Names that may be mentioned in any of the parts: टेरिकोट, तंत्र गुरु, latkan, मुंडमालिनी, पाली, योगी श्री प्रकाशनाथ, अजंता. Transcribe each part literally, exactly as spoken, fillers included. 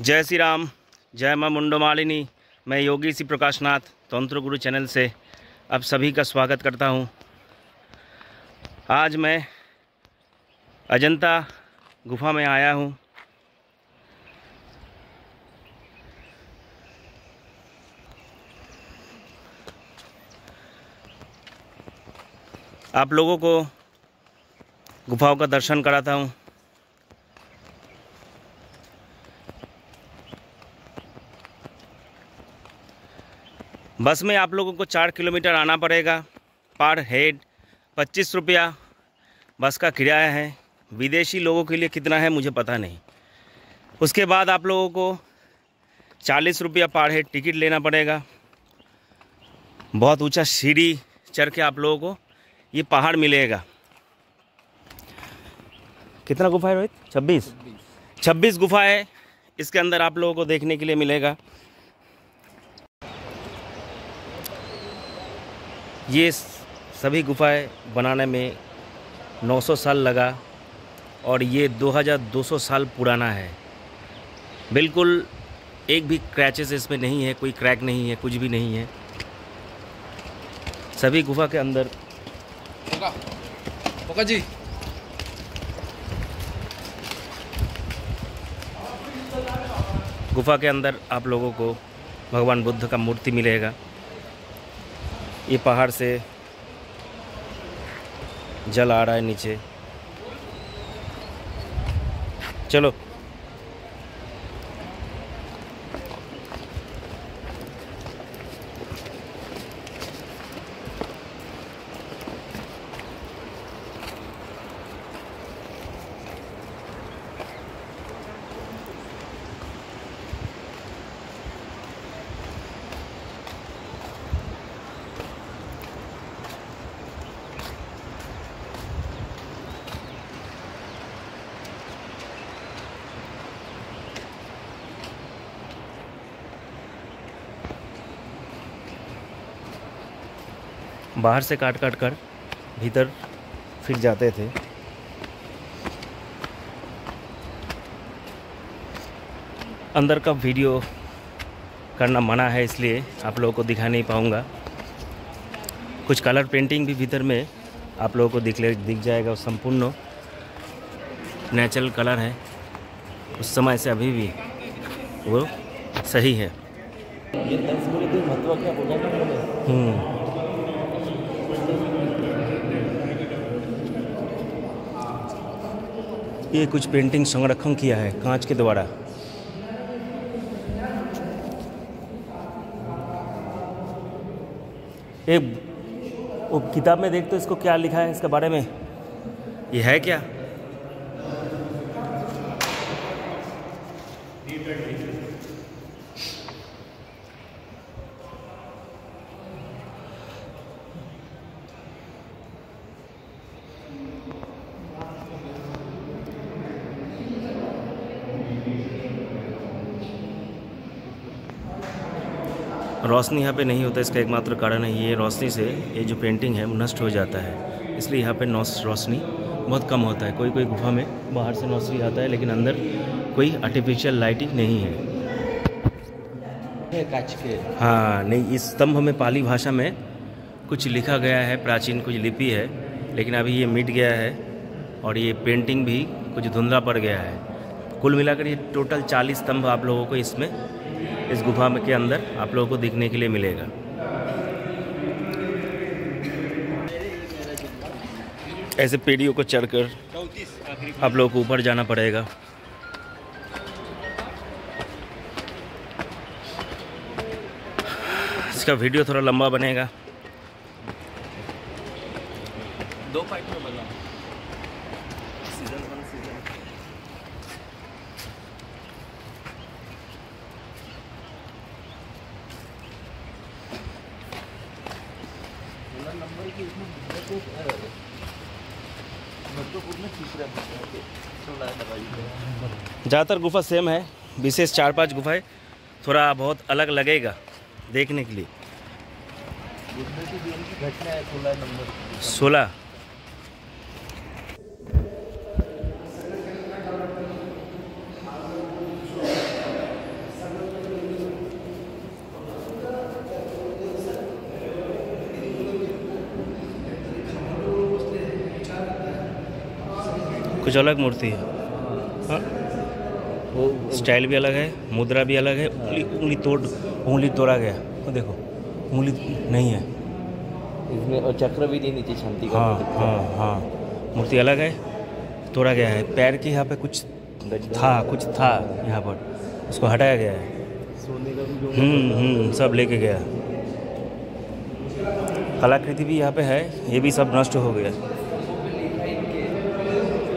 जय श्री राम, जय मां मुंडमालिनी। मैं योगी श्री प्रकाशनाथ तंत्र गुरु चैनल से आप सभी का स्वागत करता हूं। आज मैं अजंता गुफा में आया हूं। आप लोगों को गुफाओं का दर्शन कराता हूं। बस में आप लोगों को चार किलोमीटर आना पड़ेगा। पर हेड पच्चीस रुपया बस का किराया है। विदेशी लोगों के लिए कितना है मुझे पता नहीं। उसके बाद आप लोगों को चालीस रुपया पर हेड टिकट लेना पड़ेगा। बहुत ऊंचा सीढ़ी चढ़ के आप लोगों को ये पहाड़ मिलेगा। कितना गुफा है रोहित? छब्बीस छब्बीस गुफा है। इसके अंदर आप लोगों को देखने के लिए मिलेगा। ये सभी गुफाएं बनाने में नौ सौ साल लगा और ये दो हज़ार दो सौ साल पुराना है। बिल्कुल एक भी क्रैचेस इसमें नहीं है, कोई क्रैक नहीं है, कुछ भी नहीं है। सभी गुफा के अंदर पोका, पोका जी गुफा के अंदर आप लोगों को भगवान बुद्ध का मूर्ति मिलेगा। ये पहाड़ से जल आ रहा है नीचे। चलो बाहर से काट काट कर भीतर फिर जाते थे। अंदर का वीडियो करना मना है, इसलिए आप लोगों को दिखा नहीं पाऊंगा। कुछ कलर पेंटिंग भी भीतर में आप लोगों को दिखले दिख जाएगा। संपूर्ण नेचुरल कलर है। उस समय से अभी भी वो सही है। हम्म ये कुछ पेंटिंग संरक्षण किया है कांच के द्वारा। एक वो किताब में देख तो इसको क्या लिखा है इसके बारे में, ये है क्या? रोशनी यहाँ पे नहीं होता, इसका एकमात्र कारण है ये। रोशनी से ये जो पेंटिंग है नष्ट हो जाता है, इसलिए यहाँ पे रोशनी बहुत कम होता है। कोई कोई गुफा में बाहर से रोशनी आता है, लेकिन अंदर कोई आर्टिफिशियल लाइटिंग नहीं है। कांच के हाँ नहीं, इस स्तंभ में पाली भाषा में कुछ लिखा गया है, प्राचीन कुछ लिपि है, लेकिन अभी ये मिट गया है और ये पेंटिंग भी कुछ धुंधला पड़ गया है। कुल मिलाकर ये टोटल चालीस स्तंभ आप लोगों को इसमें इस गुफा में के अंदर आप लोगों को देखने के लिए मिलेगा। ऐसे पेड़ियों को चढ़कर आप लोगों को ऊपर जाना पड़ेगा। इसका वीडियो थोड़ा लंबा बनेगा। दो पार्ट में बना ज़्यादातर गुफा सेम है। विशेष चार पांच गुफाएं थोड़ा बहुत अलग लगेगा देखने के लिए। सोलह कुछ अलग मूर्ति है, हाँ? वो स्टाइल भी अलग है, मुद्रा भी अलग है। उंगली उंगली तोड़ उंगली तोड़ा गया, वो देखो उंगली नहीं है इसमें, और चक्र भी नहीं नीचे शांति का। हाँ हाँ हाँ, मूर्ति अलग है, तोड़ा गया है। पैर के यहाँ पे कुछ था, कुछ था यहाँ पर, उसको हटाया गया है। हम्म हम्म सब लेके गया। कलाकृति भी यहाँ पे है, ये भी सब नष्ट हो गया।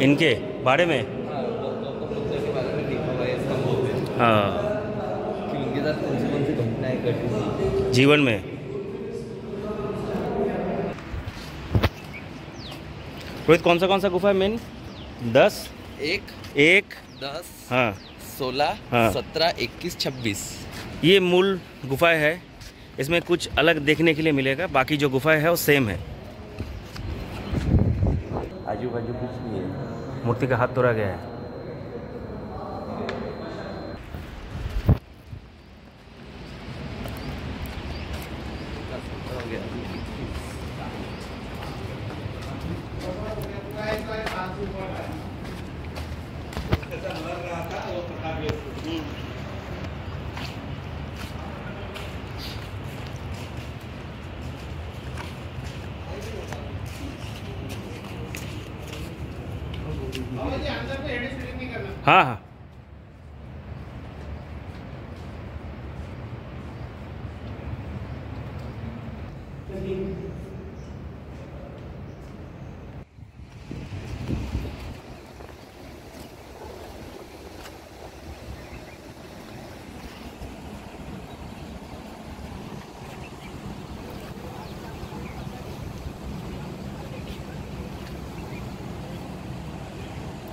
इनके बारे में हाँ, जीवन में रोहित कौन सा कौन सा गुफा है मेन? दस, एक, एक, दस, हाँ, सोलह, हाँ, सत्रह, इक्कीस, छब्बीस। ये मूल गुफाएं है, इसमें कुछ अलग देखने के लिए मिलेगा, बाकी जो गुफाएं है वो सेम है। आजू बाजू कुछ नहीं है, मूर्ति का हाथ तोड़ा गया है। हाँ हाँ,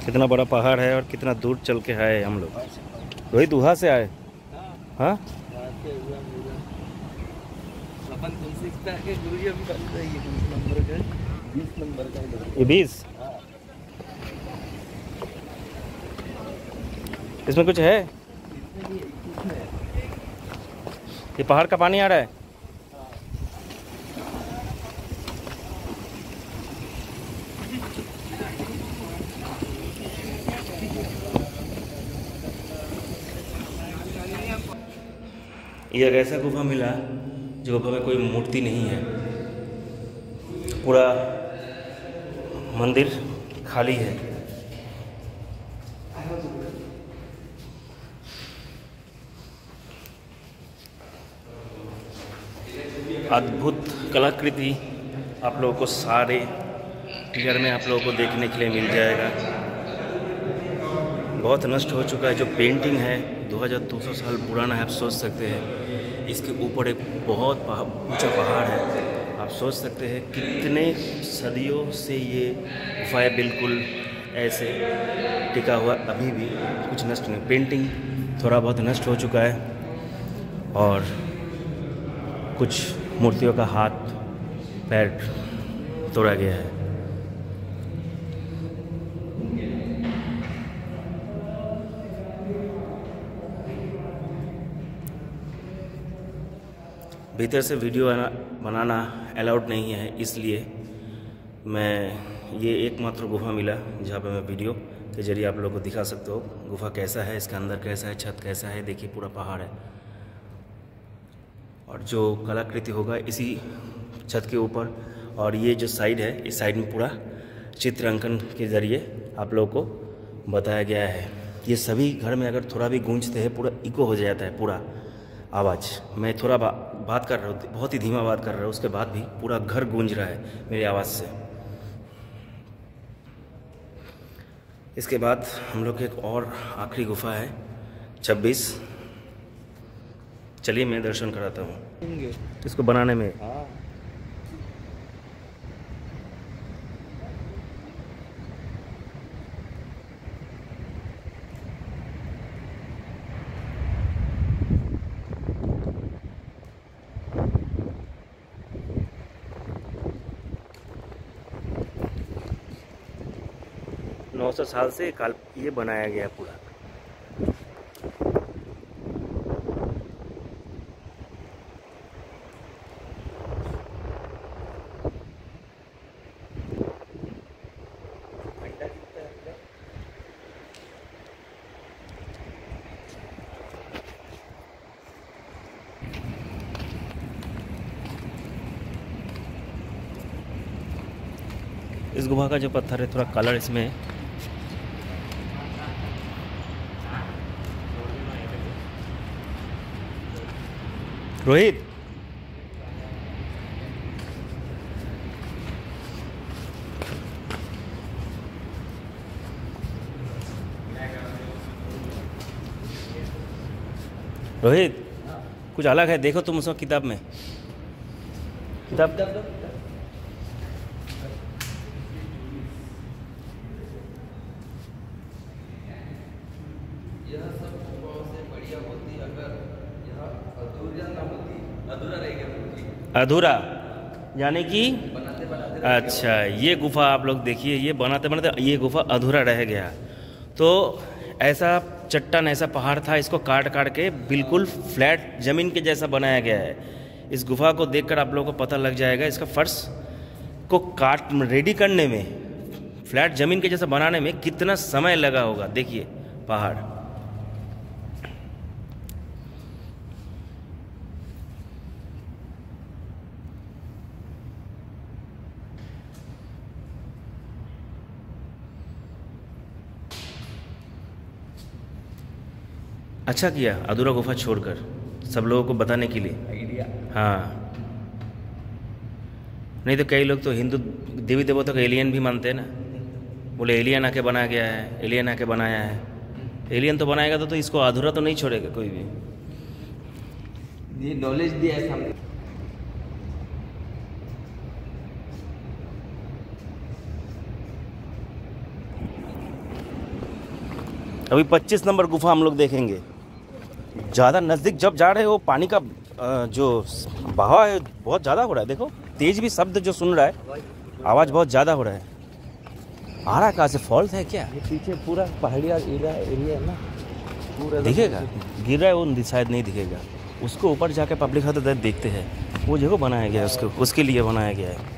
कितना बड़ा पहाड़ है और कितना दूर चल के आए हम लोग। रोहित वहाँ से आए, हाँ? बीस, इसमें कुछ है? ये पहाड़ का पानी आ रहा है। यह ऐसा गुफा मिला जो गुफा में कोई मूर्ति नहीं है, पूरा मंदिर खाली है। अद्भुत कलाकृति आप लोगों को सारे घर में आप लोगों को देखने के लिए मिल जाएगा। बहुत नष्ट हो चुका है, जो पेंटिंग है दो हज़ार दो सौ साल पुराना है, आप सोच सकते हैं। इसके ऊपर एक बहुत ऊंचा पहाड़ है, आप सोच सकते हैं कितने सदियों से ये गुफाएँ बिल्कुल ऐसे टिका हुआ, अभी भी कुछ नष्ट नहीं। पेंटिंग थोड़ा बहुत नष्ट हो चुका है और कुछ मूर्तियों का हाथ पैर तोड़ा गया है। भीतर से वीडियो बनाना अलाउड नहीं है, इसलिए मैं ये एकमात्र गुफा मिला जहाँ पे मैं वीडियो के जरिए आप लोगों को दिखा सकता हूँ। गुफा कैसा है, इसका अंदर कैसा है, छत कैसा है, देखिए पूरा पहाड़ है। और जो कलाकृति होगा इसी छत के ऊपर, और ये जो साइड है इस साइड में पूरा चित्रांकन के जरिए आप लोगों को बताया गया है। ये सभी घर में अगर थोड़ा भी गूंजते हैं पूरा इको हो जाता है, पूरा आवाज़। मैं थोड़ा बा, बात कर रहा हूँ, बहुत ही धीमा बात कर रहा हूँ, उसके बाद भी पूरा घर गूंज रहा है मेरी आवाज़ से। इसके बाद हम लोग एक और आखिरी गुफा है छब्बीस, चलिए मैं दर्शन कराता हूँ। इसको बनाने में नौ सौ साल से काल ये बनाया गया पूरा। इस गुफा का जो पत्थर है थोड़ा कलर इसमें है। रोहित रोहित कुछ अलग है, देखो तुम उसको किताब में। किताब यह सब गुफाओं से बढ़िया होती अगर यह अधूरा ना होती, अधूरा रह गया। अधूरा यानी कि बनाते बनाते अच्छा, ये गुफा आप लोग देखिए, ये बनाते बनाते ये गुफा अधूरा रह गया। तो ऐसा चट्टान, ऐसा पहाड़ था, इसको काट काट के बिल्कुल फ्लैट ज़मीन के जैसा बनाया गया है। इस गुफा को देखकर आप लोगों को पता लग जाएगा, इसका फर्श को काट रेडी करने में, फ्लैट ज़मीन के जैसा बनाने में कितना समय लगा होगा। देखिए पहाड़, अच्छा किया अधूरा गुफा छोड़कर सब लोगों को बताने के लिए आइडिया। हाँ, नहीं तो कई लोग तो हिंदू देवी देवता को एलियन भी मानते हैं ना, बोले एलियन आके बनाया गया है, एलियन आके बनाया है। एलियन तो बनाएगा तो, तो इसको अधूरा तो नहीं छोड़ेगा कोई भी। ये नॉलेज दिया है सामने। अभी पच्चीस नंबर गुफा हम लोग देखेंगे। ज़्यादा नज़दीक जब जा रहे हो, पानी का जो बहाव है बहुत ज़्यादा हो रहा है। देखो तेज भी शब्द जो सुन रहा है, आवाज़ बहुत ज़्यादा हो रहा है। आ रहा कहाँ से? फॉल्स है क्या? ये पीछे पूरा पहाड़ी एरिया है ना, पूरा दिखेगा। गिर रहा है वो शायद नहीं दिखेगा, उसको ऊपर जाके पब्लिक हाथ देखते हैं। वो जगह बनाया गया है, उसको उसके लिए बनाया गया है।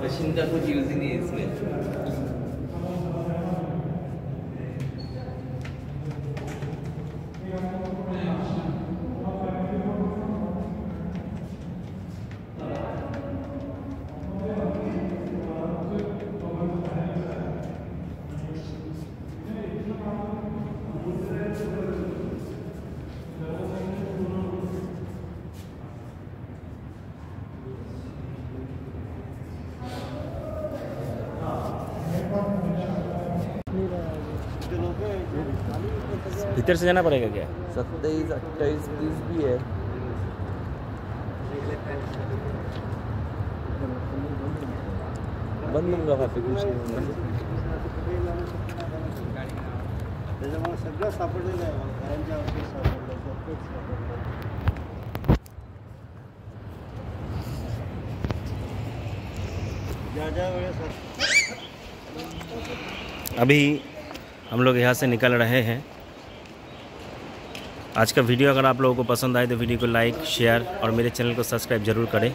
मशीन का कुछ यूज ही नहीं है इसमें। भीतर से जाना पड़ेगा क्या? सत्ताईस अट्ठाईस तीस भी है। बंद होगा पे कुछ नहीं। अभी हम लोग यहाँ से निकल रहे हैं। आज का वीडियो अगर आप लोगों को पसंद आए तो वीडियो को लाइक, शेयर और मेरे चैनल को सब्सक्राइब ज़रूर करें।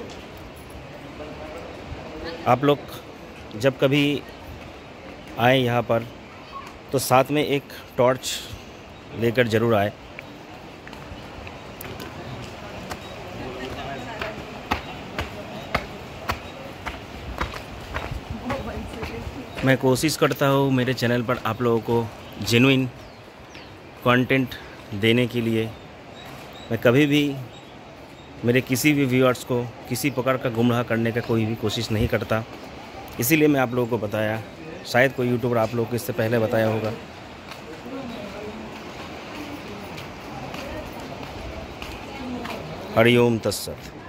आप लोग जब कभी आए यहाँ पर तो साथ में एक टॉर्च लेकर ज़रूर आए। मैं कोशिश करता हूँ मेरे चैनल पर आप लोगों को जेन्युइन कंटेंट देने के लिए। मैं कभी भी मेरे किसी भी व्यूअर्स को किसी प्रकार का गुमराह करने का कोई भी कोशिश नहीं करता, इसीलिए मैं आप लोगों को बताया। शायद कोई यूट्यूबर आप लोग को इससे पहले बताया होगा। हरिओम तत्सत।